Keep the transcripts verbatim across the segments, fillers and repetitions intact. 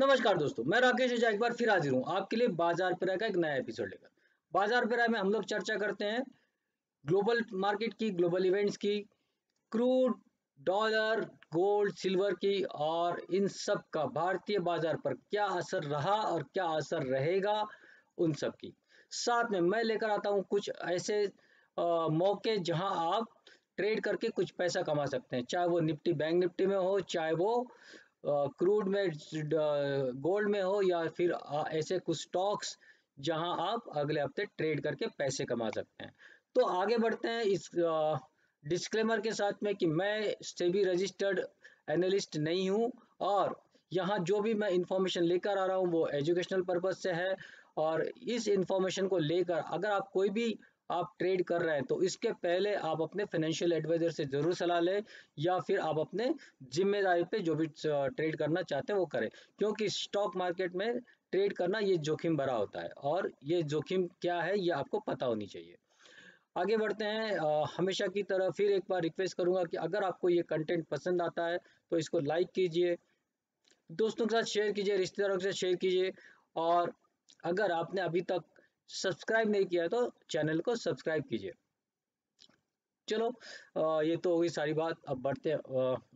नमस्कार दोस्तों, मैं राकेश रेजा एक बार फिर हाजिर हूँ आपके लिए बाजार पेराय का एक नया एपिसोड लेकर। बाजार पेराय में हम लोग चर्चा करते हैं ग्लोबल मार्केट की, ग्लोबल इवेंट्स की, क्रूड, डॉलर, गोल्ड, सिल्वर की, और इन सब का भारतीय बाजार पर क्या असर रहा और क्या असर रहेगा उन सब की। साथ में मैं लेकर आता हूँ कुछ ऐसे आ, मौके जहाँ आप ट्रेड करके कुछ पैसा कमा सकते हैं, चाहे वो निफ्टी बैंक निफ्टी में हो, चाहे वो क्रूड में, गोल्ड में हो, या फिर आ, ऐसे कुछ स्टॉक्स जहां आप अगले हफ्ते ट्रेड करके पैसे कमा सकते हैं। तो आगे बढ़ते हैं इस आ, डिस्क्लेमर के साथ में कि मैं सेबी रजिस्टर्ड एनालिस्ट नहीं हूं, और यहां जो भी मैं इंफॉर्मेशन लेकर आ रहा हूं वो एजुकेशनल पर्पस से है। और इस इंफॉर्मेशन को लेकर अगर आप कोई भी आप ट्रेड कर रहे हैं तो इसके पहले आप अपने फाइनेंशियल एडवाइजर से जरूर सलाह लें, या फिर आप अपने जिम्मेदारी पे जो भी ट्रेड करना चाहते हैं वो करें, क्योंकि स्टॉक मार्केट में ट्रेड करना ये जोखिम भरा होता है, और ये जोखिम क्या है ये आपको पता होनी चाहिए। आगे बढ़ते हैं। आ, हमेशा की तरह फिर एक बार रिक्वेस्ट करूंगा कि अगर आपको ये कंटेंट पसंद आता है तो इसको लाइक कीजिए, दोस्तों के साथ शेयर कीजिए, रिश्तेदारों के साथ शेयर कीजिए, और अगर आपने अभी तक सब्सक्राइब नहीं किया तो चैनल को सब्सक्राइब कीजिए। चलो आ, ये तो होगी सारी बात। अब बढ़ते हैं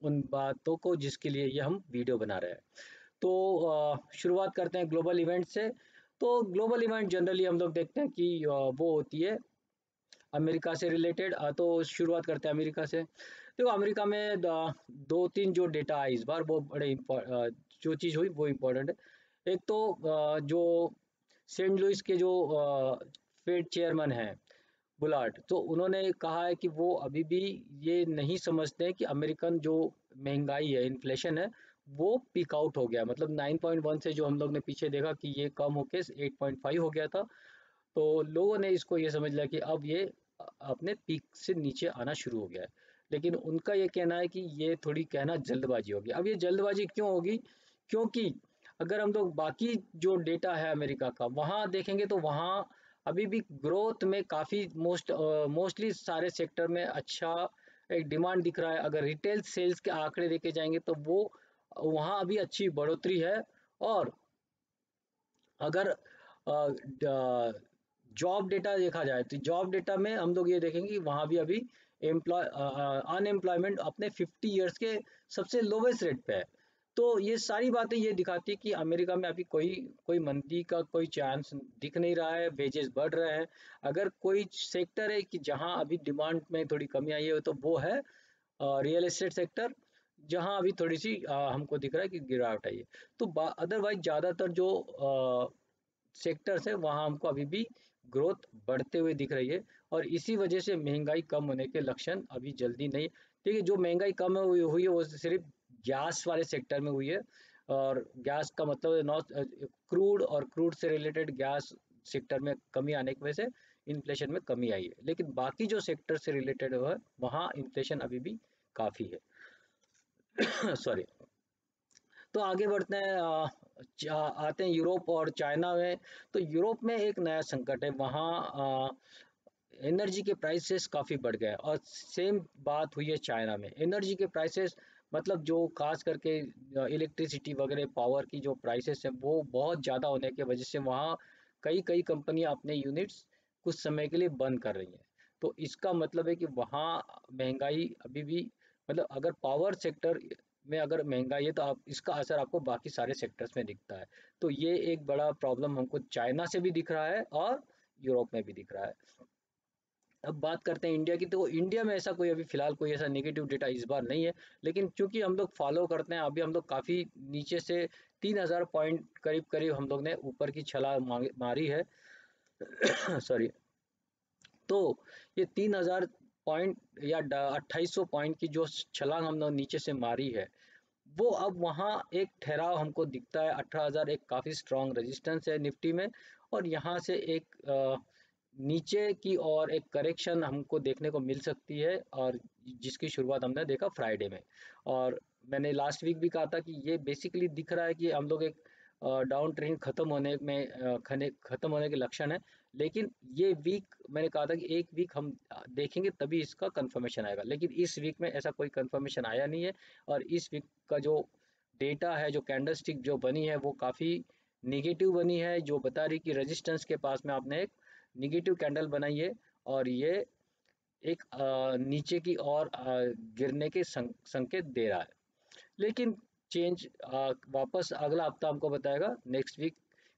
उन बातों को जिसके लिए ये हम वीडियो बना रहे हैं। तो आ, शुरुआत करते हैं ग्लोबल इवेंट से। तो ग्लोबल इवेंट जनरली हम लोग देखते हैं कि आ, वो होती है अमेरिका से रिलेटेड। तो शुरुआत करते हैं अमेरिका से। देखो अमेरिका में दो तीन जो डेटा आए इस बार वो बड़े जो चीज़ हुई वो इम्पोर्टेंट है। एक तो आ, जो सेंट लुइस के जो फेड चेयरमैन हैं बुलार्ड, तो उन्होंने कहा है कि वो अभी भी ये नहीं समझते हैं कि अमेरिकन जो महंगाई है, इन्फ्लेशन है, वो पीक आउट हो गया। मतलब नाइन पॉइंट वन से जो हम लोग ने पीछे देखा कि ये कम होके एट पॉइंट फाइव हो गया था, तो लोगों ने इसको ये समझ लिया कि अब ये अपने पीक से नीचे आना शुरू हो गया है। लेकिन उनका ये कहना है कि ये थोड़ी कहना जल्दबाजी होगी। अब ये जल्दबाजी क्यों होगी? क्योंकि अगर हम लोग बाकी जो डेटा है अमेरिका का वहाँ देखेंगे तो वहाँ अभी भी ग्रोथ में काफ़ी मोस्ट मोस्टली सारे सेक्टर में अच्छा एक डिमांड दिख रहा है। अगर रिटेल सेल्स के आंकड़े देखे जाएंगे तो वो वहाँ अभी अच्छी बढ़ोतरी है। और अगर जॉब डेटा देखा जाए तो जॉब डेटा में हम लोग ये देखेंगे वहाँ भी अभी एम्प्लॉय अनएम्प्लॉयमेंट अपने फिफ्टी ईयर्स के सबसे लोवेस्ट रेट पे है। तो ये सारी बातें ये दिखाती है कि अमेरिका में अभी कोई कोई मंदी का कोई चांस दिख नहीं रहा है, वेजेस बढ़ रहे हैं। अगर कोई सेक्टर है कि जहां अभी डिमांड में थोड़ी कमी आई है तो वो है रियल एस्टेट सेक्टर, जहां अभी थोड़ी सी आ, हमको दिख रहा है कि गिरावट आई है। तो अदरवाइज ज़्यादातर जो आ, सेक्टर्स है वहाँ हमको अभी भी ग्रोथ बढ़ते हुए दिख रही है, और इसी वजह से महंगाई कम होने के लक्षण अभी जल्दी नहीं। ठीक है, जो महंगाई कम हुई है वो सिर्फ गैस वाले सेक्टर में हुई है, और गैस का मतलब नॉर्थ क्रूड और क्रूड से रिलेटेड गैस सेक्टर में कमी आने की वजह से इन्फ्लेशन में कमी आई है। लेकिन बाकी जो सेक्टर से रिलेटेड है वहाँ इन्फ्लेशन अभी भी काफ़ी है। सॉरी। तो आगे बढ़ते हैं, आते हैं यूरोप और चाइना में। तो यूरोप में एक नया संकट है, वहाँ एनर्जी के प्राइसेस काफ़ी बढ़ गए, और सेम बात हुई है चाइना में। एनर्जी के प्राइसेस मतलब जो खास करके इलेक्ट्रिसिटी वगैरह पावर की जो प्राइसेस हैं वो बहुत ज़्यादा होने की वजह से वहाँ कई कई कंपनियाँ अपने यूनिट्स कुछ समय के लिए बंद कर रही हैं। तो इसका मतलब है कि वहाँ महंगाई अभी भी, मतलब अगर पावर सेक्टर में अगर महंगाई है तो आप इसका असर आपको बाकी सारे सेक्टर्स में दिखता है। तो ये एक बड़ा प्रॉब्लम हमको चाइना से भी दिख रहा है और यूरोप में भी दिख रहा है। अब बात करते हैं इंडिया की। तो इंडिया में ऐसा कोई अभी फिलहाल कोई ऐसा नेगेटिव डेटा इस बार नहीं है, लेकिन चूंकि हम लोग फॉलो करते हैं, अभी हम लोग काफ़ी नीचे से तीन हज़ार पॉइंट करीब करीब हम लोग ने ऊपर की छलांग मांगी मारी है। सॉरी। तो ये तीन हज़ार पॉइंट या अट्ठाईस सौ पॉइंट की जो छलांग हम लोग नीचे से मारी है वो अब वहाँ एक ठहराव हमको दिखता है। अठारह हज़ार एक काफ़ी स्ट्रॉन्ग रजिस्टेंस है निफ्टी में, और यहाँ से एक आ, नीचे की और एक करेक्शन हमको देखने को मिल सकती है, और जिसकी शुरुआत हमने देखा फ्राइडे में। और मैंने लास्ट वीक भी कहा था कि ये बेसिकली दिख रहा है कि हम लोग एक डाउन ट्रेंड ख़त्म होने में खने ख़त्म होने के लक्षण है। लेकिन ये वीक मैंने कहा था कि एक वीक हम देखेंगे तभी इसका कंफर्मेशन आएगा, लेकिन इस वीक में ऐसा कोई कंफर्मेशन आया नहीं है, और इस वीक का जो डेटा है, जो कैंडलस्टिक जो बनी है वो काफ़ी निगेटिव बनी है, जो बता रही कि रेजिस्टेंस के पास में आपने एक निगेटिव कैंडल बनाई है और ये एक नीचे की ओर गिरने के संकेत दे रहा है। लेकिन चेंज वापस अगला हफ्ता हमको बताएगा नेक्स्ट वीक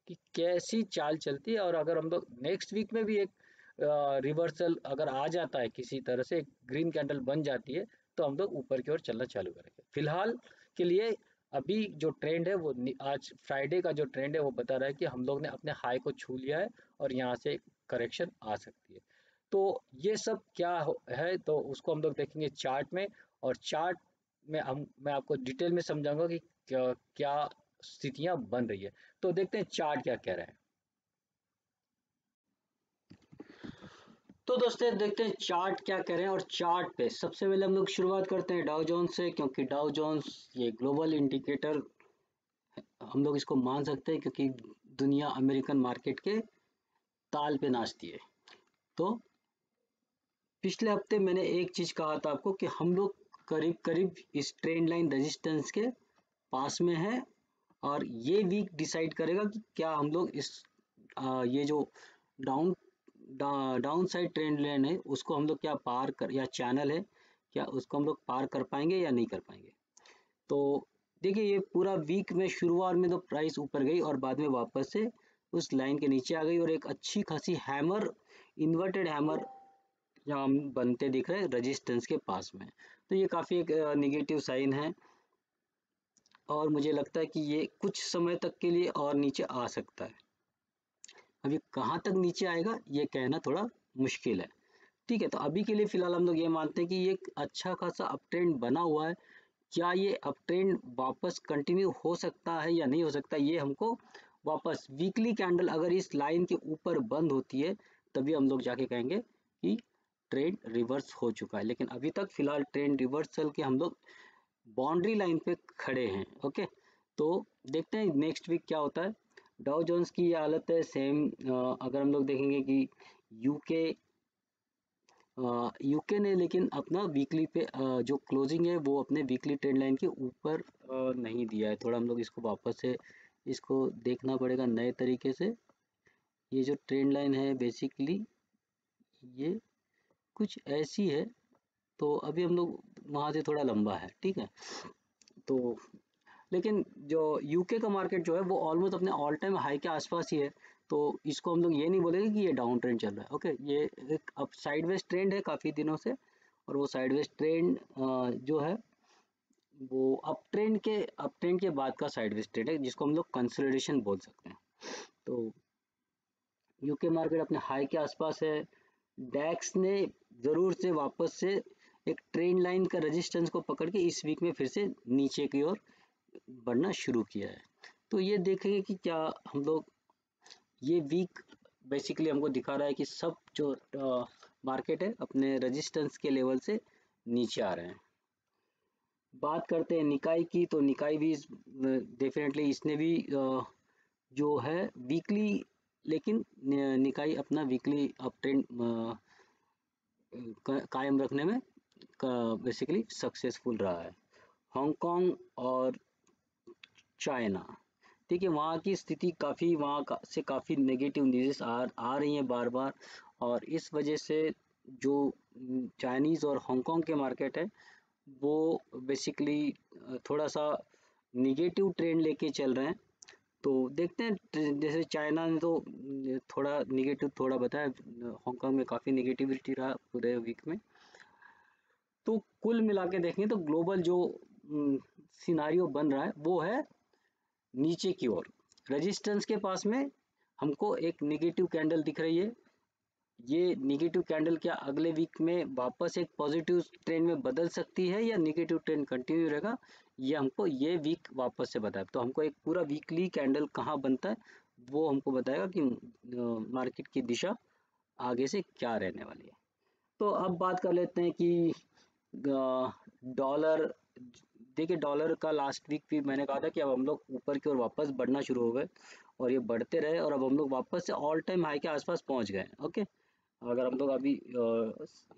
कि कैसी चाल चलती है, और अगर हम लोग नेक्स्ट वीक में भी एक रिवर्सल अगर आ जाता है, किसी तरह से एक ग्रीन कैंडल बन जाती है, तो हम लोग ऊपर की ओर चलना चालू करेंगे। फिलहाल के लिए अभी जो ट्रेंड है वो आज फ्राइडे का जो ट्रेंड है वो बता रहा है कि हम लोग ने अपने हाई को छू लिया है और यहाँ से करेक्शन आ सकती है। तो ये सब क्या है तो उसको हम लोग देखेंगे चार्ट में, और चार्ट में हम मैं आपको डिटेल में समझाऊंगा कि क्या, क्या स्थितियां बन रही है। तो देखते हैं चार्ट क्या कह रहा है। तो दोस्तों देखते हैं चार्ट क्या कह रहे हैं, और चार्ट पे सबसे पहले हम लोग शुरुआत करते हैं डाउ जोन्स से, क्योंकि डाउ जोन्स ये ग्लोबल इंडिकेटर हम लोग इसको मान सकते हैं, क्योंकि दुनिया अमेरिकन मार्केट के ताल पे नाचती है। तो पिछले हफ्ते मैंने एक चीज कहा था आपको कि हम लोग करीब करीब इस ट्रेंड लाइन रेजिस्टेंस के पास में है, और ये वीक डिसाइड करेगा कि क्या हम लोग इस आ, ये जो डाउन डा, डाउन साइड ट्रेंड लाइन है उसको हम लोग क्या पार कर, या चैनल है क्या उसको हम लोग पार कर पाएंगे या नहीं कर पाएंगे। तो देखिए ये पूरा वीक में शुरुआत में तो प्राइस ऊपर गई और बाद में वापस से उस लाइन के नीचे आ गई, और एक अच्छी खासी हैमर इन्वर्टेड हैमर यहाँ हम बनते दिख रहे हैं रेजिस्टेंस के पास में। तो ये काफ़ी एक निगेटिव साइन है, और मुझे लगता है कि ये कुछ समय तक के लिए और नीचे आ सकता है। अभी कहाँ तक नीचे आएगा ये कहना थोड़ा मुश्किल है, ठीक है। तो अभी के लिए फिलहाल हम लोग ये मानते हैं कि ये एक अच्छा खासा अप ट्रेंड बना हुआ है। क्या ये अप ट्रेंड वापस कंटिन्यू हो सकता है या नहीं हो सकता, ये हमको वापस वीकली कैंडल अगर इस लाइन के ऊपर बंद होती है तभी हम लोग जाके कहेंगे कि ट्रेंड रिवर्स हो चुका है। लेकिन अभी तक फिलहाल ट्रेंड रिवर्सल के हम लोग बाउंड्री लाइन पे खड़े हैं। ओके, तो देखते हैं नेक्स्ट वीक क्या होता है। डाउ जोन्स की ये हालत है सेम। अगर हम लोग देखेंगे कि यूके यूके ने लेकिन अपना वीकली पे आ, जो क्लोजिंग है वो अपने वीकली ट्रेंड लाइन के ऊपर नहीं दिया है। थोड़ा हम लोग इसको वापस से इसको देखना पड़ेगा नए तरीके से। ये जो ट्रेंड लाइन है बेसिकली ये कुछ ऐसी है, तो अभी हम लोग वहाँ से थोड़ा लंबा है, ठीक है। तो लेकिन जो यूके का मार्केट जो है वो ऑलमोस्ट अपने ऑल टाइम हाई के आसपास ही है, तो इसको हम लोग ये नहीं बोलेंगे कि ये डाउन ट्रेंड चल रहा है। ओके, ये एक अब साइडवेज ट्रेंड है काफ़ी दिनों से, और वो साइडवेज ट्रेंड जो है वो अप ट्रेंड के अप ट्रेंड के बाद का साइडवेज ट्रेंड है, जिसको हम लोग कंसोलिडेशन बोल सकते हैं। तो यूके मार्केट अपने हाई के आसपास है। डैक्स ने ज़रूर से वापस से एक ट्रेंड लाइन का रेजिस्टेंस को पकड़ के इस वीक में फिर से नीचे की ओर बढ़ना शुरू किया है। तो ये देखेंगे कि क्या हम लोग ये वीक बेसिकली हमको दिखा रहा है कि सब जो मार्केट है अपने रेजिस्टेंस के लेवल से नीचे आ रहे हैं। बात करते हैं निकाई की, तो निकाई भी डेफिनेटली इसने भी जो है वीकली, लेकिन निकाई अपना वीकली अप ट्रेंड कायम रखने में बेसिकली सक्सेसफुल रहा है। हांगकॉन्ग और चाइना, ठीक है, वहाँ की स्थिति काफ़ी वहाँ का, से काफ़ी नेगेटिव न्यूज़ आ, आ रही हैं बार बार, और इस वजह से जो चाइनीज़ और हांगकॉन्ग के मार्केट है वो बेसिकली थोड़ा सा निगेटिव ट्रेंड लेके चल रहे हैं। तो देखते हैं, जैसे चाइना ने तो थोड़ा निगेटिव थोड़ा बताया, हांगकॉन्ग में काफ़ी निगेटिविटी रहा पूरे वीक में। तो कुल मिला के देखें तो ग्लोबल जो सिनारियो बन रहा है वो है नीचे की ओर। रेजिस्टेंस के पास में हमको एक निगेटिव कैंडल दिख रही है। ये निगेटिव कैंडल क्या अगले वीक में वापस एक पॉजिटिव ट्रेंड में बदल सकती है या निगेटिव ट्रेंड कंटिन्यू रहेगा, ये हमको ये वीक वापस से बताए। तो हमको एक पूरा वीकली कैंडल कहाँ बनता है वो हमको बताएगा कि मार्केट की दिशा आगे से क्या रहने वाली है। तो अब बात कर लेते हैं कि डॉलर। देखिए डॉलर का लास्ट वीक भी मैंने कहा था कि अब हम लोग ऊपर की ओर वापस बढ़ना शुरू हो गए, और ये बढ़ते रहे, और अब हम लोग वापस से ऑल टाइम हाई के आसपास पहुँच गए। ओके, अगर हम लोग अभी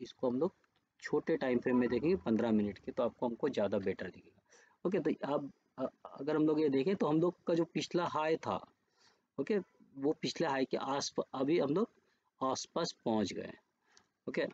इसको हम लोग छोटे टाइम फ्रेम में देखेंगे पंद्रह मिनट के, तो आपको हमको ज़्यादा बेटर दिखेगा। ओके, तो अब अगर हम लोग ये देखें तो हम लोग का जो पिछला हाई था, ओके, वो पिछले हाई के आसपास अभी हम लोग आसपास पहुंच गए, ओके।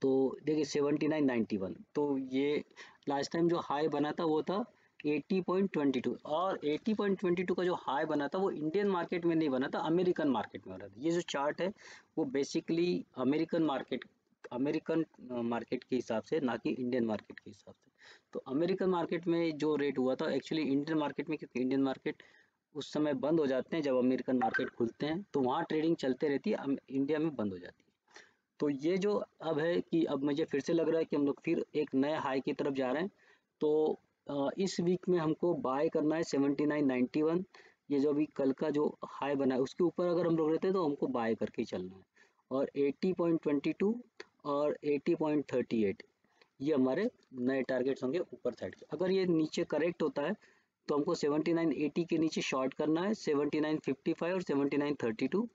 तो देखिए सेवेंटी नाइन नाइन्टी वन, तो ये लास्ट टाइम जो हाई बना था वो था एटी पॉइंट ट्वेंटी टू, और एटी पॉइंट ट्वेंटी टू का जो हाई बना था वो इंडियन मार्केट में नहीं बना था, अमेरिकन मार्केट में बना था। ये जो चार्ट है वो basically American market American market के हिसाब से, ना कि इंडियन मार्केट के हिसाब से। तो अमेरिकन मार्केट में जो रेट हुआ था एक्चुअली इंडियन मार्केट में, क्योंकि इंडियन मार्केट उस समय बंद हो जाते हैं जब अमेरिकन मार्केट खुलते हैं, तो वहाँ ट्रेडिंग चलते रहती है, इंडिया में बंद हो जाती है। तो ये जो अब है कि अब मुझे फिर से लग रहा है कि हम लोग फिर एक नए हाई की तरफ जा रहे हैं। तो इस वीक में हमको बाय करना है सेवेंटी नाइन नाइन्टी वन, ये जो अभी कल का जो हाई बना है उसके ऊपर अगर हम लोग रहते हैं तो हमको बाय करके ही चलना है। और एटी पॉइंट ट्वेंटी टू और एटी पॉइंट थर्टी एट ये हमारे नए टारगेट्स होंगे ऊपर साइड के। अगर ये नीचे करेक्ट होता है तो हमको सेवेंटी नाइन एटी के नीचे शॉर्ट करना है, सेवेंटी नाइन फिफ्टी फाइव और सेवेंटी नाइन थर्टी टू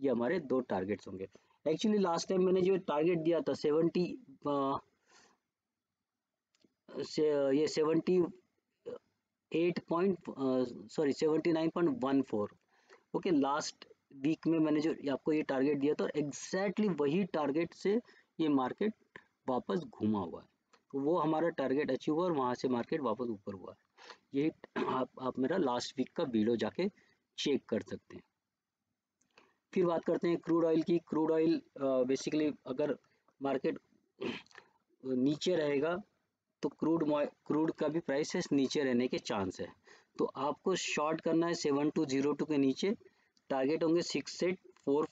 ये हमारे दो टारगेट्स होंगे। एक्चुअली लास्ट टाइम मैंने जो टारगेट दिया था सेवेंटी से ये seventy eight point sorry seventy nine point one four, okay, last week में मैंने जो आपको ये टारगेट दिया था एग्जैक्टली वही टारगेट से ये मार्केट वापस घुमा हुआ है। तो वो हमारा टारगेट अचीव हुआ और वहाँ से मार्केट वापस ऊपर हुआ है। ये आप, आप मेरा लास्ट वीक का वीडियो जाके चेक कर सकते हैं। फिर बात करते हैं क्रूड ऑयल की। क्रूड ऑयल बेसिकली अगर मार्केट नीचे रहेगा तो क्रूड क्रूड का भी प्राइस है नीचे रहने के चांस है। तो आपको शॉर्ट करना है सेवन टू जीरो टू के नीचे, टारगेट होंगे सिक्स एट फोर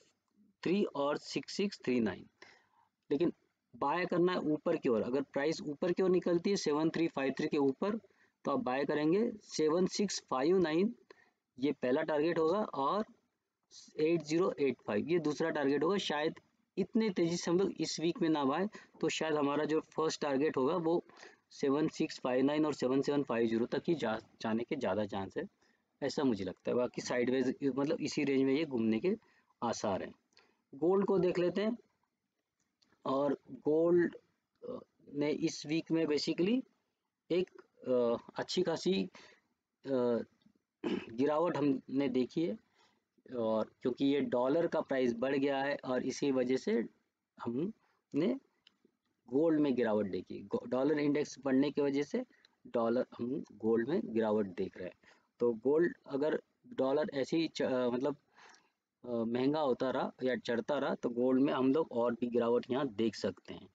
थ्री और सिक्स सिक्स थ्री नाइन। लेकिन बाय करना है ऊपर की ओर, अगर प्राइस ऊपर की ओर निकलती है सेवन थ्री फाइव थ्री के ऊपर तो आप बाय करेंगे सेवन सिक्स फाइव नाइन, ये पहला टारगेट होगा, और एट जीरो एट फाइव ये दूसरा टारगेट होगा। शायद इतने तेजी से हम लोग इस वीक में ना पाए तो शायद हमारा जो फर्स्ट टारगेट होगा वो सेवन सिक्स फाइव नाइन और सेवन सेवन फाइव जीरो तक ही जा जाने के ज़्यादा चांस है, ऐसा मुझे लगता है। बाकी साइडवेज मतलब इसी रेंज में ये घूमने के आसार हैं। गोल्ड को देख लेते हैं, और गोल्ड ने इस वीक में बेसिकली एक अच्छी खासी गिरावट हमने देखी है, और क्योंकि ये डॉलर का प्राइस बढ़ गया है और इसी वजह से हमने गोल्ड में गिरावट देखी। डॉलर इंडेक्स बढ़ने की वजह से डॉलर हम गोल्ड में गिरावट देख रहे हैं। तो गोल्ड अगर डॉलर ऐसे ही मतलब महंगा होता रहा या चढ़ता रहा तो गोल्ड में हम लोग और भी गिरावट यहाँ देख सकते हैं।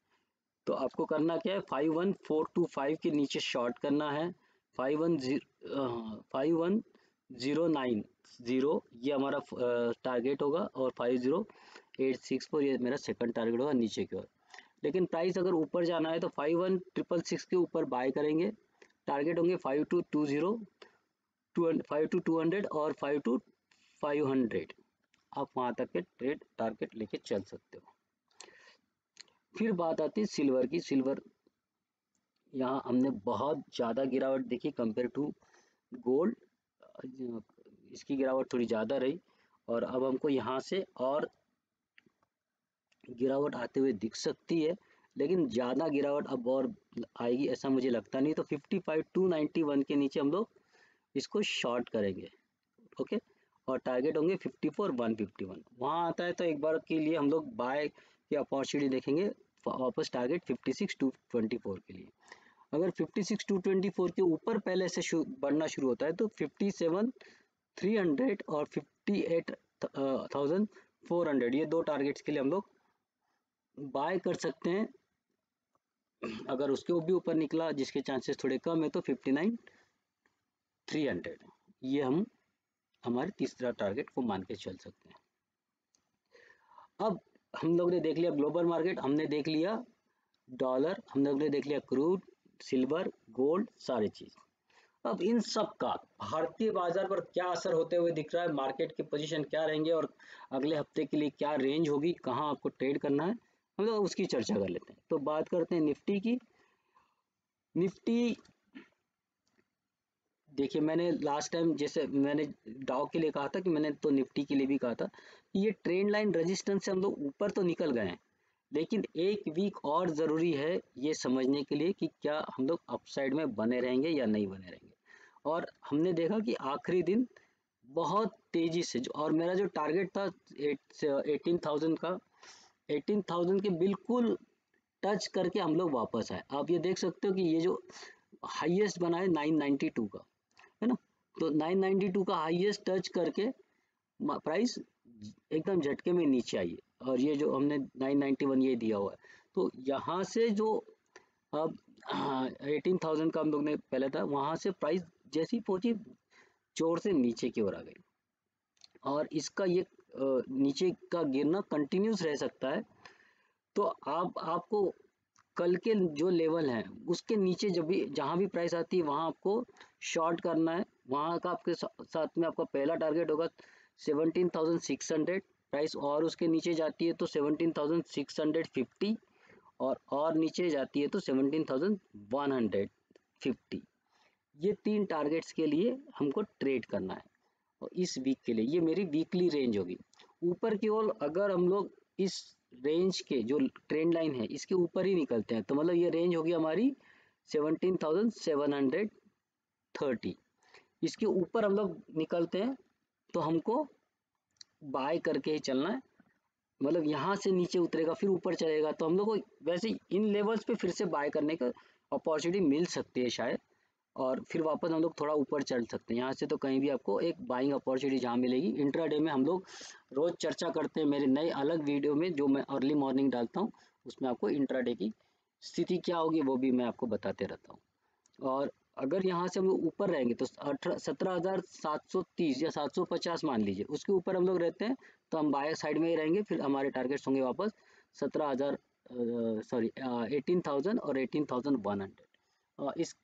तो आपको करना क्या है, five one four two five के नीचे शॉर्ट करना है। Five one zero five one zero nine zero ये हमारा टारगेट होगा, और five zero eight six four ये मेरा सेकंड टारगेट होगा नीचे की ओर। लेकिन प्राइस अगर ऊपर जाना है तो फाइव वन ट्रिपल सिक्स के ऊपर बाय करेंगे, टारगेट होंगे five two two zero two five two two hundred और फाइव टू फाइव हंड्रेड आप वहां तक के ट्रेड टारगेट लेके चल सकते हो। फिर बात आती है सिल्वर की। सिल्वर यहाँ हमने बहुत ज़्यादा गिरावट देखी कंपेयर टू गोल्ड, इसकी गिरावट थोड़ी ज़्यादा रही, और अब हमको यहाँ से और गिरावट आते हुए दिख सकती है, लेकिन ज़्यादा गिरावट अब और आएगी ऐसा मुझे लगता नहीं। तो fifty five two ninety one के नीचे हम लोग इसको शॉर्ट करेंगे, ओके, और टारगेट होंगे fifty four one fifty one. वहाँ आता है तो एक बार के लिए हम लोग बाय की अपॉर्चुनिटी देखेंगे, वापस target fifty six two twenty four के लिए। अगर fifty six two twenty four के ऊपर पहले से शु, बढ़ना शुरू होता है तो फिफ्टी सेवन थ्री हंड्रेड और फिफ्टी एट फोर हंड्रेड ये दो टारगेट्स के लिए हम लोग बाय कर सकते हैं। अगर उसके भी ऊपर निकला, जिसके चांसेस थोड़े कम है, तो फिफ्टी नाइन थ्री हंड्रेड ये हम हमारे तीसरा टारगेट को मान के चल सकते हैं। अब हम लोग ने देख लिया ग्लोबल मार्केट, हमने देख लिया डॉलर, हम लोग ने देख लिया क्रूड, सिल्वर, गोल्ड, सारी चीज। अब इन सब का भारतीय बाजार पर क्या असर होते हुए दिख रहा है, मार्केट के पोजीशन क्या रहेंगे और अगले हफ्ते के लिए क्या रेंज होगी, कहाँ आपको ट्रेड करना है, हम लोग उसकी चर्चा कर लेते हैं। तो बात करते हैं निफ्टी की। निफ्टी देखिए, मैंने लास्ट टाइम जैसे मैंने डाउ के लिए कहा था कि मैंने तो निफ्टी के लिए भी कहा था कि ये ट्रेंड लाइन रेजिस्टेंस से हम लोग ऊपर तो निकल गए हैं, लेकिन एक वीक और ज़रूरी है ये समझने के लिए कि क्या हम लोग अपसाइड में बने रहेंगे या नहीं बने रहेंगे। और हमने देखा कि आखिरी दिन बहुत तेज़ी से जो, और मेरा जो टारगेट था एटीन थाउजेंड का, एटीन थाउजेंड के बिल्कुल टच करके हम लोग वापस आए। आप ये देख सकते हो कि ये जो हाईएस्ट बना है नाइन नाइन्टी टू का, है ना, तो नाइन नाइन्टी टू का हाईएस्ट टच करके प्राइस एकदम झटके में नीचे आई है, और ये जो हमने नाइन नाइन्टी वन ये दिया हुआ है। तो यहाँ से जो अब एटीन थाउजेंड का हम लोग ने पहले था, वहाँ से प्राइस जैसी पहुँची जोर से नीचे की ओर आ गई, और इसका ये नीचे का गिरना कंटिन्यूस रह सकता है। तो आप आपको कल के जो लेवल है उसके नीचे जब भी जहाँ भी प्राइस आती है वहाँ आपको शॉर्ट करना है। वहाँ का आपके साथ में आपका पहला टारगेट होगा seventeen thousand six hundred, price और उसके नीचे जाती है तो seventeen thousand six hundred fifty, और और नीचे जाती है तो seventeen thousand one hundred fifty. ये तीन टारगेट्स के लिए हमको ट्रेड करना है, और इस वीक के लिए ये मेरी वीकली रेंज होगी। ऊपर की ओर अगर हम लोग इस रेंज के जो ट्रेंड लाइन है इसके ऊपर ही निकलते हैं तो मतलब ये रेंज होगी हमारी seventeen thousand seven hundred thirty. इसके ऊपर हम लोग निकलते हैं तो हमको बाय करके ही चलना है, मतलब यहाँ से नीचे उतरेगा फिर ऊपर चलेगा तो हम लोग को वैसे इन लेवल्स पे फिर से बाय करने का अपॉर्चुनिटी मिल सकती है शायद, और फिर वापस हम लोग थोड़ा ऊपर चल सकते हैं। यहाँ से तो कहीं भी आपको एक बाइंग अपॉर्चुनिटी जहाँ मिलेगी। इंट्राडे में हम लोग रोज़ चर्चा करते हैं, मेरे नए अलग वीडियो में जो मैं अर्ली मॉर्निंग डालता हूँ उसमें आपको इंट्राडे की स्थिति क्या होगी वो भी मैं आपको बताते रहता हूँ। और अगर यहाँ से हम लोग ऊपर रहेंगे तो अठारह सत्रह हज़ार सात सौ तीस या सात सौ पचास मान लीजिए, उसके ऊपर हम लोग रहते हैं तो हम बायर साइड में ही रहेंगे। फिर हमारे टारगेट्स होंगे वापस सत्रह हज़ार सॉरी एटीन थाउजेंड और एटीन थाउजेंड वन हंड्रेड। इस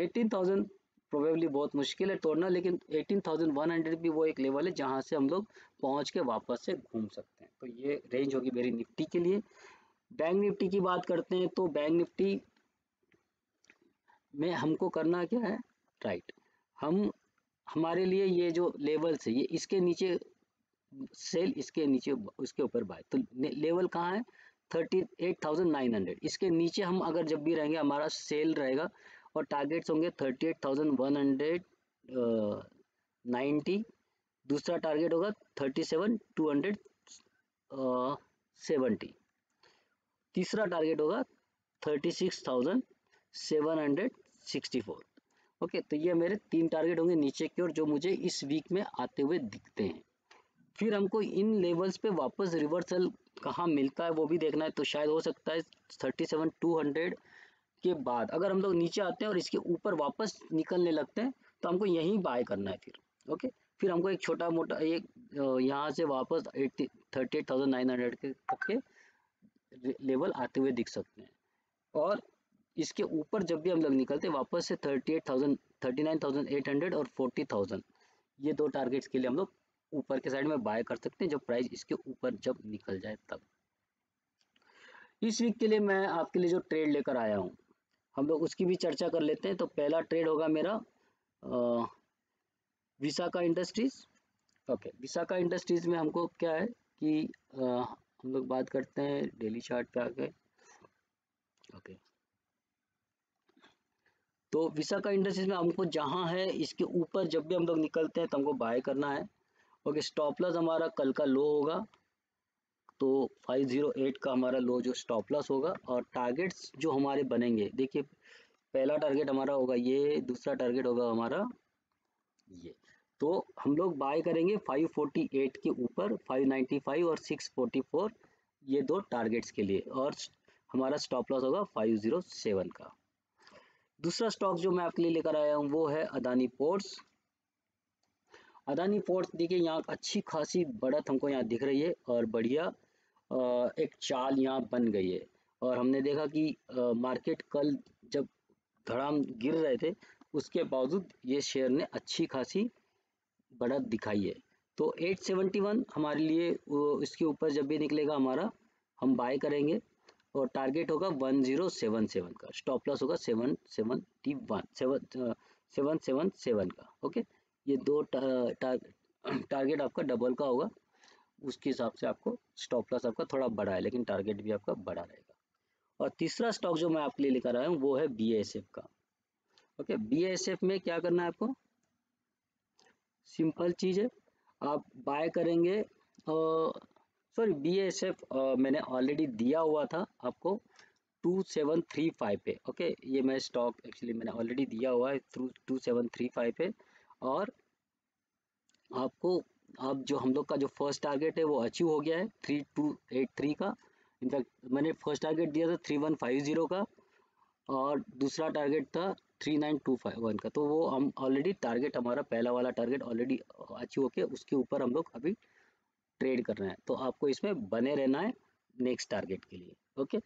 एटीन थाउजेंड प्रोबेबली बहुत मुश्किल है तोड़ना, लेकिन एटीन थाउजेंड वन हंड्रेड भी वो एक लेवल है जहाँ से हम लोग पहुँच के वापस से घूम सकते हैं। तो ये रेंज होगी मेरी निफ्टी के लिए। बैंक निफ्टी की बात करते हैं तो बैंक निफ्टी में हमको करना क्या है, राइट, हम हमारे लिए ये जो लेवल्स है ये इसके नीचे सेल, इसके नीचे उसके ऊपर बाय। तो लेवल कहाँ है thirty eight thousand nine hundred, इसके नीचे हम अगर जब भी रहेंगे हमारा सेल रहेगा, और टारगेट्स होंगे thirty eight thousand one hundred ninety, दूसरा टारगेट होगा thirty seven two hundred seventy, तीसरा टारगेट होगा thirty six thousand seven hundred sixty four. Okay, तो ये मेरे तीन टारगेट होंगे नीचे की ओर जो मुझे इस वीक में आते हुए दिखते हैं। फिर हमको इन लेवल्स पे वापस रिवर्सल कहाँ मिलता है वो भी देखना है, तो शायद हो सकता है थर्टी सेवन टू हंड्रेड के बाद अगर हम लोग नीचे आते हैं और इसके ऊपर वापस निकलने लगते हैं तो हमको यहीं बाय करना है फिर। ओके, फिर हमको एक छोटा मोटा एक यहाँ से वापस thirty eight thousand nine hundred के तक के लेवल आते हुए दिख सकते हैं, और इसके ऊपर जब भी हम लोग निकलते हैं वापस से thirty eight thousand, thirty nine thousand eight hundred और फोर्टी थाउजेंड, ये दो टारगेट्स के लिए हम लोग ऊपर के साइड में बाय कर सकते हैं जब प्राइस इसके ऊपर जब निकल जाए तब। इस वीक के लिए मैं आपके लिए जो ट्रेड लेकर आया हूँ हम लोग उसकी भी चर्चा कर लेते हैं। तो पहला ट्रेड होगा मेरा Visaka industries. Okay, Visaka industries में हमको क्या है कि आ, हम लोग बात करते हैं डेली चार्ट पे आके। ओके, तो विसाका इंडस्ट्रीज में हमको जहाँ है इसके ऊपर जब भी हम लोग निकलते हैं तो हमको बाय करना है। ओके, स्टॉप लॉस हमारा कल का लो होगा तो फाइव ज़ीरो एट का हमारा लो जो स्टॉप लॉस होगा, और टारगेट्स जो हमारे बनेंगे, देखिए पहला टारगेट हमारा होगा ये, दूसरा टारगेट होगा हमारा ये, तो हम लोग बाय करेंगे फाइव फोर्टी एट के ऊपर, फाइव नाइन्टी फाइव और सिक्स फोर्टी फोर, ये दो टारगेट्स के लिए, और हमारा स्टॉप लॉस होगा फाइव ज़ीरो सेवन का। दूसरा स्टॉक जो मैं आपके लिए लेकर आया हूँ वो है अडानी पोर्ट्स। अडानी पोर्ट्स देखिए यहाँ अच्छी खासी बढ़त हमको यहाँ दिख रही है और बढ़िया एक चाल यहाँ बन गई है, और हमने देखा कि मार्केट कल जब धड़ाम गिर रहे थे उसके बावजूद ये शेयर ने अच्छी खासी बढ़त दिखाई है। तो एट सेवेंटी वन हमारे लिए, इसके ऊपर जब भी निकलेगा हमारा हम बाय करेंगे, और टारगेट होगा वन ज़ीरो सेवन सेवन का, स्टॉप लॉस होगा seven seven one seven seven seven का। ओके, ये दो टारगेट टा, टा, आपका डबल का होगा, उसके हिसाब से आपको स्टॉप लॉस आपका थोड़ा बड़ा है लेकिन टारगेट भी आपका बड़ा रहेगा। और तीसरा स्टॉक जो मैं आपके लिए लेकर आया हूँ वो है बीएसएफ का। ओके, बीएसएफ में क्या करना है आपको, सिंपल चीज है, आप बाय करेंगे, सॉरी बीएसएफ मैंने ऑलरेडी दिया हुआ था आपको टू सेवन थ्री फाइव पे। ओके, ये मैं स्टॉक एक्चुअली मैंने ऑलरेडी दिया हुआ है through two seven three five पे, और आपको अब जो हम लोग का जो फर्स्ट टारगेट है वो अचीव हो गया है थ्री टू एट थ्री का। इनफैक्ट मैंने फर्स्ट टारगेट दिया था थ्री वन फाइव जीरो का और दूसरा टारगेट था three nine two five one का, तो वो हम ऑलरेडी टारगेट, हमारा पहला वाला टारगेट ऑलरेडी अचीव होके उसके ऊपर हम लोग अभी ट्रेड कर रहे हैं, तो आपको इसमें बने रहना है नेक्स्ट टारगेट के लिए। ओके,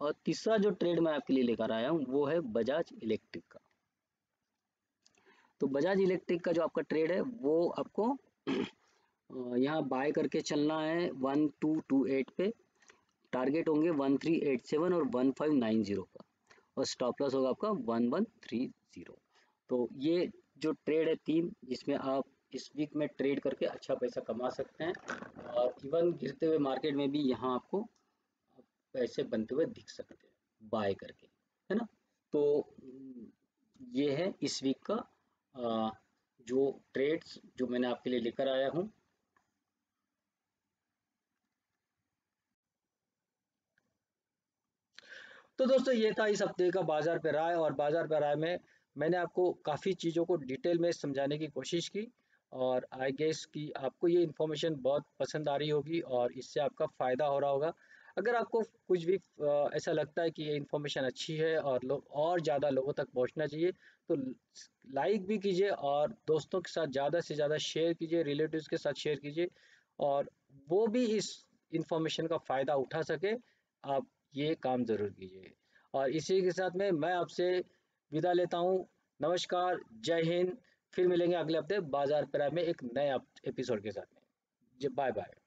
और तीसरा जो ट्रेड मैं आपके लिए लेकर आया हूँ वो है बजाज इलेक्ट्रिक का। तो बजाज इलेक्ट्रिक का जो आपका ट्रेड है वो आपको यहाँ बाय करके चलना है वन टू टू एट पे, टारगेट होंगे वन थ्री एट सेवन और वन फाइव नाइन जीरो का, और स्टॉप लॉस होगा आपका वन वन थ्री जीरो। तो ये जो ट्रेड है तीन, इसमें आप इस वीक में ट्रेड करके अच्छा पैसा कमा सकते हैं, और इवन गिरते हुए मार्केट में भी यहाँ आपको पैसे बनते हुए दिख सकते हैं बाय करके, है ना। तो ये है इस वीक का आ, जो ट्रेड्स जो मैंने आपके लिए लेकर आया हूँ। तो दोस्तों ये था इस हफ्ते का बाजार पर राय, और बाजार पर राय में मैंने आपको काफ़ी चीज़ों को डिटेल में समझाने की कोशिश की, और आई गेस कि आपको ये इन्फॉर्मेशन बहुत पसंद आ रही होगी और इससे आपका फ़ायदा हो रहा होगा। अगर आपको कुछ भी ऐसा लगता है कि ये इन्फॉर्मेशन अच्छी है और लोग और ज़्यादा लोगों तक पहुंचना चाहिए, तो लाइक भी कीजिए और दोस्तों के साथ ज़्यादा से ज़्यादा शेयर कीजिए, रिलेटिव्स के साथ शेयर कीजिए, और वो भी इस इन्फॉर्मेशन का फ़ायदा उठा सके, आप ये काम ज़रूर कीजिए। और इसी के साथ में मैं आपसे विदा लेता हूँ। नमस्कार, जय हिंद, फिर मिलेंगे अगले हफ्ते बाजार पर आए में एक नए एपिसोड के साथ में। Bye bye.